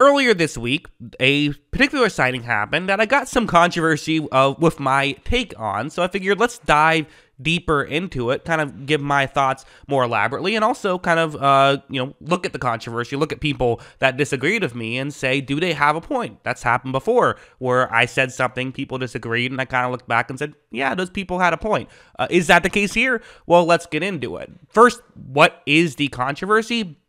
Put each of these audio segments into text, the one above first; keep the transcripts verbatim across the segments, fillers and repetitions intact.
Earlier this week, a particular signing happened that I got some controversy uh, with my take on, so I figured let's dive deeper into it, kind of give my thoughts more elaborately, and also kind of, uh, you know, look at the controversy, look at people that disagreed with me and say, do they have a point? That's happened before, where I said something, people disagreed, and I kind of looked back and said, yeah, those people had a point. Uh, is that the case here? Well, let's get into it. First, what is the controversy?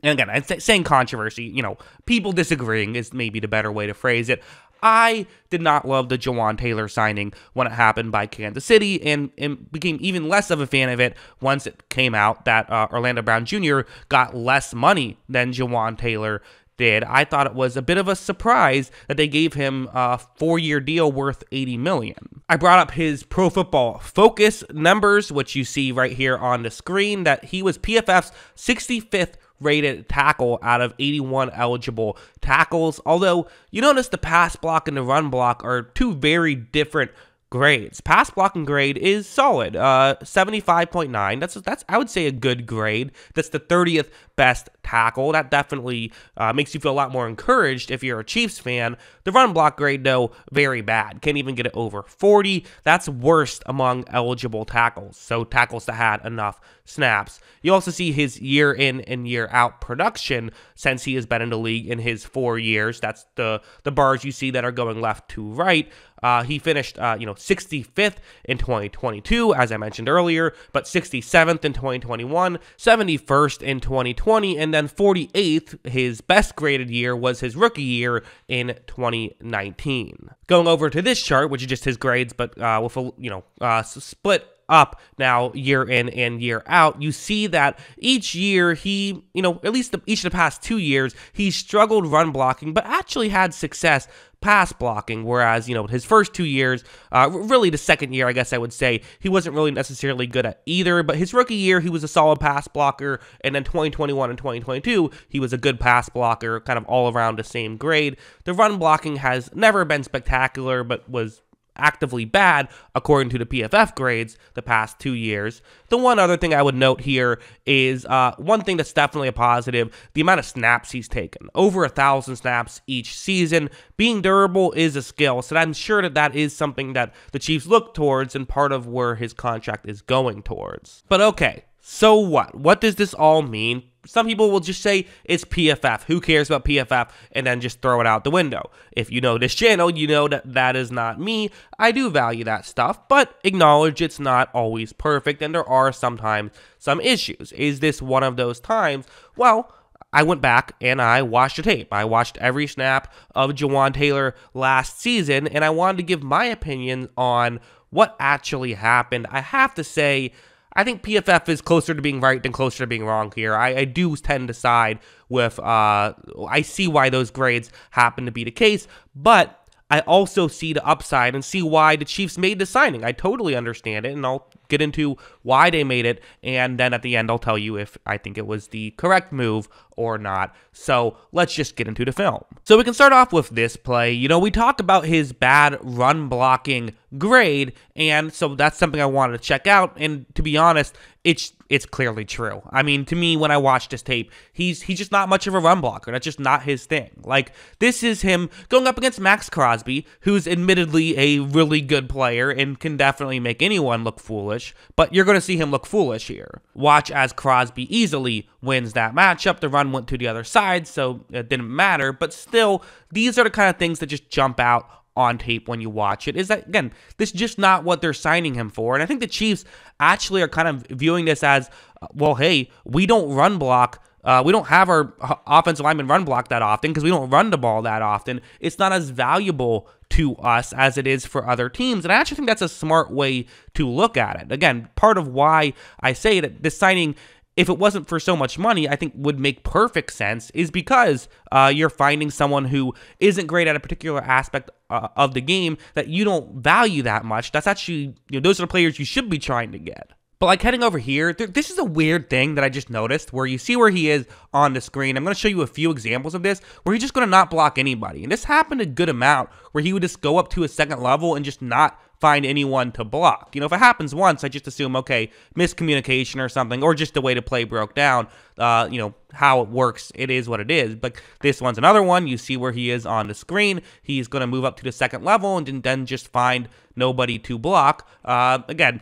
And again, I'm saying controversy, you know, people disagreeing is maybe the better way to phrase it. I did not love the Jawaan Taylor signing when it happened by Kansas City, and, and became even less of a fan of it once it came out that uh, Orlando Brown Junior got less money than Jawaan Taylor did. I thought it was a bit of a surprise that they gave him a four-year deal worth eighty million dollars. I brought up his Pro Football Focus numbers, which you see right here on the screen, that he was P F F's sixty-fifth rated tackle out of eighty-one eligible tackles, although you notice the pass block and the run block are two very different grades. Pass blocking grade is solid, uh, seventy-five point nine. That's that's I would say a good grade. That's the thirtieth best tackle. That definitely uh, makes you feel a lot more encouraged if you're a Chiefs fan. The run block grade, though, very bad. Can't even get it over forty. That's worst among eligible tackles. So tackles that had enough snaps. You also see his year in and year out production since he has been in the league in his four years. That's the the bars you see that are going left to right. Uh, he finished, uh, you know, sixty-fifth in twenty twenty-two, as I mentioned earlier, but sixty-seventh in twenty twenty-one, seventy-first in twenty twenty, and then forty-eighth, his best graded year, was his rookie year in twenty nineteen. Going over to this chart, which is just his grades, but uh, with a, you know, uh, split up now year in and year out, you see that each year he, you know, at least the, each of the past two years, he struggled run blocking, but actually had success pass blocking, whereas, you know, his first two years, uh, really the second year, I guess I would say, he wasn't really necessarily good at either, but his rookie year, he was a solid pass blocker, and then twenty twenty-one and twenty twenty-two, he was a good pass blocker, kind of all around the same grade. The run blocking has never been spectacular, but was actively bad, according to the P F F grades, the past two years. The one other thing I would note here is uh, one thing that's definitely a positive, the amount of snaps he's taken. Over a thousand snaps each season. Being durable is a skill, so I'm sure that that is something that the Chiefs look towards and part of where his contract is going towards. But okay, so what? What does this all mean? Some people will just say it's P F F. Who cares about P F F? And then just throw it out the window. If you know this channel, you know that that is not me. I do value that stuff, but acknowledge it's not always perfect, and there are sometimes some issues. Is this one of those times? Well, I went back and I watched the tape. I watched every snap of Jawaan Taylor last season, and I wanted to give my opinion on what actually happened. I have to say, I think P F F is closer to being right than closer to being wrong here. I, I do tend to side with, uh, I see why those grades happen to be the case, but I also see the upside and see why the Chiefs made the signing. I totally understand it, and I'll get into why they made it, and then at the end I'll tell you if I think it was the correct move or not. So let's just get into the film. So we can start off with this play. You know, we talk about his bad run blocking grade, and so that's something I wanted to check out, and to be honest, it's it's clearly true. I mean, to me, when I watched this tape, he's he's just not much of a run blocker. That's just not his thing. Like, this is him going up against Max Crosby, who's admittedly a really good player and can definitely make anyone look foolish, but you're going to see him look foolish here. Watch as Crosby easily wins that matchup. The run went to the other side, so it didn't matter, but still, these are the kind of things that just jump out on tape when you watch it, is that, again, this is just not what they're signing him for. And I think the Chiefs actually are kind of viewing this as, well, hey, we don't run block. Uh, we don't have our offensive linemen run block that often because we don't run the ball that often. It's not as valuable to us as it is for other teams. And I actually think that's a smart way to look at it. Again, part of why I say that this signing, if it wasn't for so much money, I think would make perfect sense, is because uh, you're finding someone who isn't great at a particular aspect uh, of the game that you don't value that much. That's actually, you know, those are the players you should be trying to get. But like heading over here, th this is a weird thing that I just noticed where you see where he is on the screen. I'm going to show you a few examples of this where he's just going to not block anybody. And this happened a good amount where he would just go up to a second level and just not find anyone to block. You know, if it happens once, I just assume, okay, miscommunication or something, or just the way the play broke down, uh, you know, how it works, it is what it is. But this one's another one. You see where he is on the screen. He's going to move up to the second level and then just find nobody to block. Uh, again,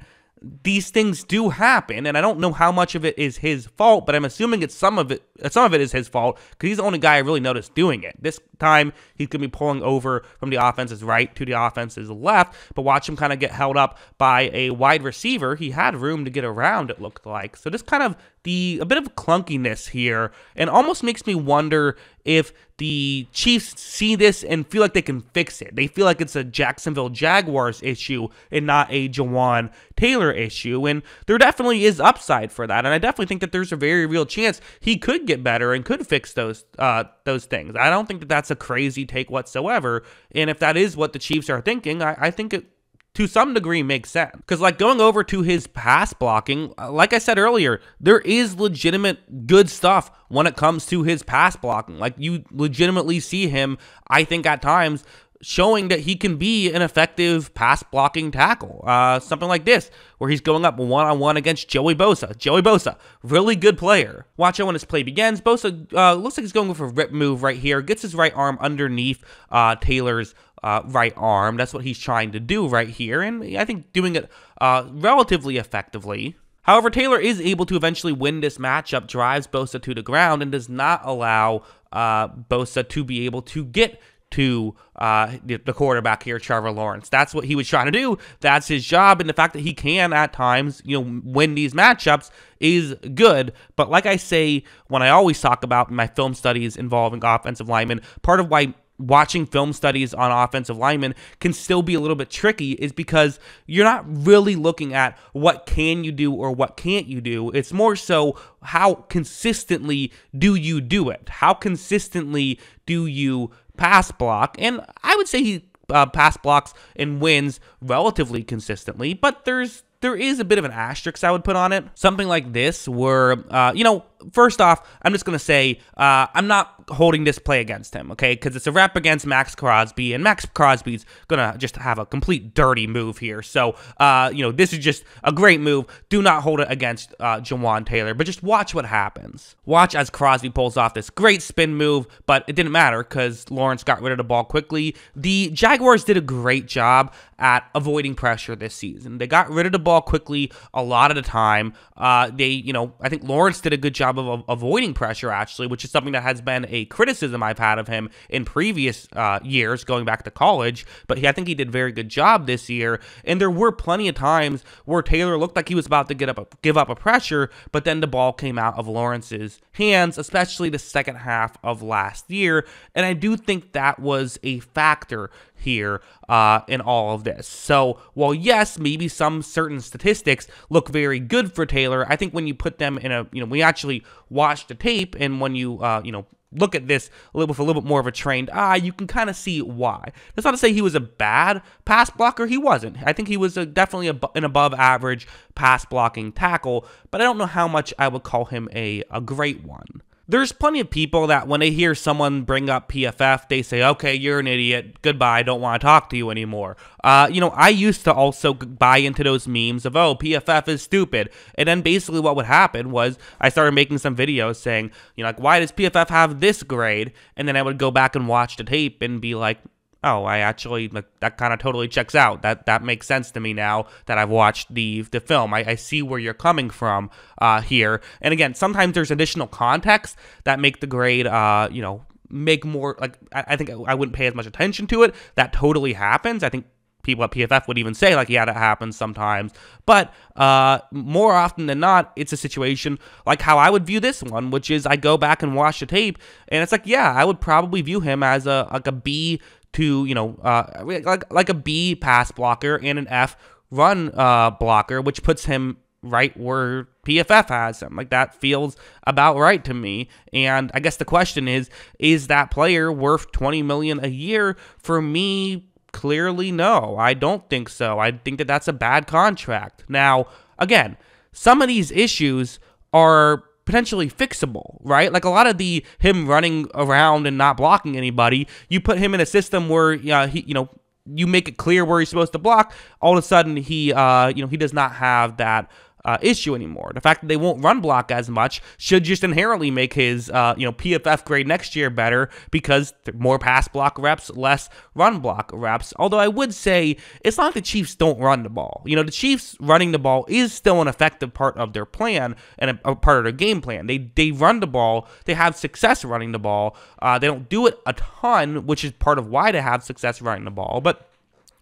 these things do happen, and I don't know how much of it is his fault, but I'm assuming it's some of it. Some of it is his fault because he's the only guy I really noticed doing it. This time, he's gonna be pulling over from the offense's right to the offense's left, but watch him kind of get held up by a wide receiver. He had room to get around, it looked like. So just kind of the a bit of clunkiness here, and almost makes me wonder if the Chiefs see this and feel like they can fix it. They feel like it's a Jacksonville Jaguars issue and not a Jawaan Taylor issue. And there definitely is upside for that. And I definitely think that there's a very real chance he could get better and could fix those uh, those things. I don't think that that's a crazy take whatsoever. And if that is what the Chiefs are thinking, I, I think it, to some degree, makes sense. Because, like, going over to his pass blocking, like I said earlier, there is legitimate good stuff when it comes to his pass blocking. Like, you legitimately see him, I think, at times showing that he can be an effective pass blocking tackle. Uh, something like this, where he's going up one-on-one against Joey Bosa. Joey Bosa, really good player. Watch out when his play begins. Bosa uh, looks like he's going for a rip move right here. Gets his right arm underneath uh, Taylor's Uh, right arm. That's what he's trying to do right here, and I think doing it uh, relatively effectively. However, Taylor is able to eventually win this matchup, drives Bosa to the ground, and does not allow uh, Bosa to be able to get to uh, the quarterback here, Trevor Lawrence. That's what he was trying to do. That's his job, and the fact that he can at times, you know, win these matchups is good. But like I say, when I always talk about my film studies involving offensive linemen, part of why watching film studies on offensive linemen can still be a little bit tricky is because you're not really looking at what can you do or what can't you do. It's more so how consistently do you do it? How consistently do you pass block? And I would say he uh, pass blocks and wins relatively consistently, but there's there is a bit of an asterisk I would put on it. Something like this where, uh, you know, first off, I'm just going to say uh, I'm not holding this play against him, okay? Because it's a rep against Max Crosby, and Max Crosby's going to just have a complete dirty move here. So, uh, you know, this is just a great move. Do not hold it against uh, Jawaan Taylor, but just watch what happens. Watch as Crosby pulls off this great spin move, but it didn't matter because Lawrence got rid of the ball quickly. The Jaguars did a great job at avoiding pressure this season. They got rid of the ball quickly a lot of the time. Uh, they, you know, I think Lawrence did a good job of, of avoiding pressure, actually, which is something that has been a criticism I've had of him in previous uh, years, going back to college. But he, I think he did a very good job this year. And there were plenty of times where Taylor looked like he was about to get up a, give up a pressure, but then the ball came out of Lawrence's hands, especially the second half of last year. And I do think that was a factor here uh, in all of this. So while yes, maybe some certain statistics look very good for Taylor, I think when you put them in a, you know, we actually watch the tape, and when you, uh, you know, look at this a little, with a little bit more of a trained eye, you can kind of see why. That's not to say he was a bad pass blocker. He wasn't. I think he was a, definitely a, an above average pass blocking tackle, but I don't know how much I would call him a, a great one. There's plenty of people that when they hear someone bring up P F F, they say, okay, you're an idiot. Goodbye. I don't want to talk to you anymore. Uh, you know, I used to also buy into those memes of, oh, P F F is stupid. And then basically what would happen was I started making some videos saying, you know, like, why does P F F have this grade? And then I would go back and watch the tape and be like, oh, I actually, like, that kind of totally checks out. That that makes sense to me now that I've watched the the film. I, I see where you're coming from uh, here. And again, sometimes there's additional context that make the grade, uh, you know, make more, like, I, I think I wouldn't pay as much attention to it. That totally happens. I think people at P F F would even say, like, yeah, that happens sometimes. But uh, more often than not, it's a situation like how I would view this one, which is I go back and watch the tape, and it's like, yeah, I would probably view him as a like a B to, you know, uh, like, like a B pass blocker and an F run uh, blocker, which puts him right where P F F has him. Like, that feels about right to me. And I guess the question is, is that player worth twenty million dollars a year? For me, clearly no. I don't think so. I think that that's a bad contract. Now, again, some of these issues are potentially fixable, right? Like, a lot of the him running around and not blocking anybody, you put him in a system where, uh, he, you know, you make it clear where he's supposed to block, all of a sudden he, uh, you know, he does not have that uh, issue anymore. The fact that they won't run block as much should just inherently make his, uh, you know, P F F grade next year better, because more pass block reps, less run block reps. Although I would say it's not like the Chiefs don't run the ball. You know, the Chiefs running the ball is still an effective part of their plan and a, a part of their game plan. They they run the ball. They have success running the ball. Uh, they don't do it a ton, which is part of why they have success running the ball. But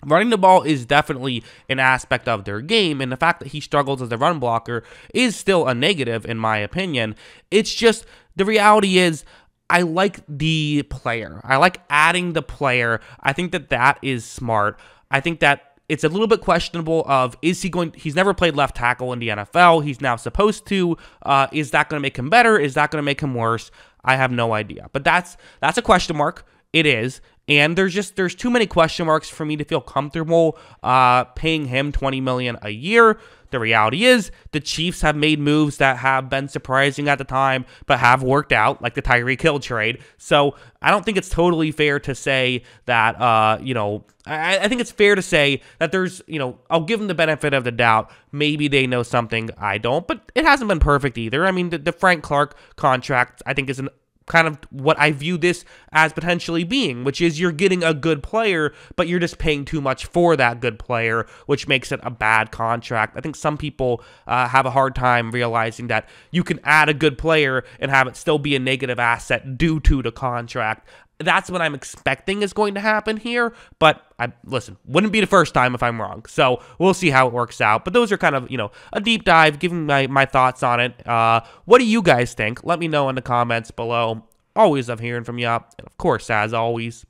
running the ball is definitely an aspect of their game, and the fact that he struggles as a run blocker is still a negative, in my opinion. It's just, the reality is, I like the player. I like adding the player. I think that that is smart. I think that it's a little bit questionable of, is he going, he's never played left tackle in the N F L. He's now supposed to. Uh, is that going to make him better? Is that going to make him worse? I have no idea. But that's, that's a question mark. It is. And there's just, there's too many question marks for me to feel comfortable uh, paying him twenty million dollars a year. The reality is, the Chiefs have made moves that have been surprising at the time, but have worked out, like the Tyreek Hill trade. So I don't think it's totally fair to say that, uh, you know, I, I think it's fair to say that there's, you know, I'll give them the benefit of the doubt. Maybe they know something I don't, but it hasn't been perfect either. I mean, the, the Frank Clark contract, I think, is an kind of what I view this as potentially being, which is you're getting a good player, but you're just paying too much for that good player, which makes it a bad contract. I think some people uh, have a hard time realizing that you can add a good player and have it still be a negative asset due to the contract. That's what I'm expecting is going to happen here, but I listen, wouldn't be the first time if I'm wrong, so we'll see how it works out. But those are kind of, you know, a deep dive, giving my, my thoughts on it. Uh, what do you guys think? Let me know in the comments below. Always love hearing from you, and of course, as always,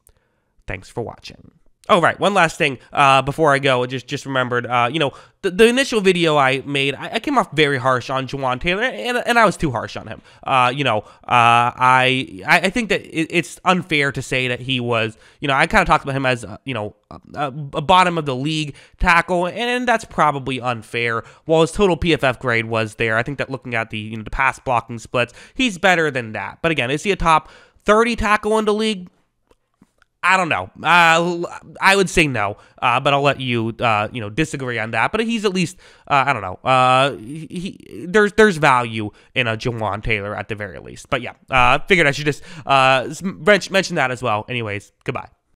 thanks for watching. Oh, right. One last thing uh, before I go. I just, just remembered, uh, you know, the, the initial video I made, I, I came off very harsh on Jawaan Taylor, and, and I was too harsh on him. Uh, you know, uh, I I think that it, it's unfair to say that he was, you know, I kind of talked about him as, uh, you know, a, a bottom of the league tackle, and, and that's probably unfair. While his total P F F grade was there, I think that looking at the, you know, the pass blocking splits, he's better than that. But again, is he a top thirty tackle in the league? I don't know. Uh, I would say no, uh, but I'll let you, uh, you know, disagree on that. But he's at least, uh, I don't know. Uh, he, he, there's there's value in a Jawaan Taylor at the very least. But yeah, uh, figured I should just uh, mention that as well. Anyways, goodbye.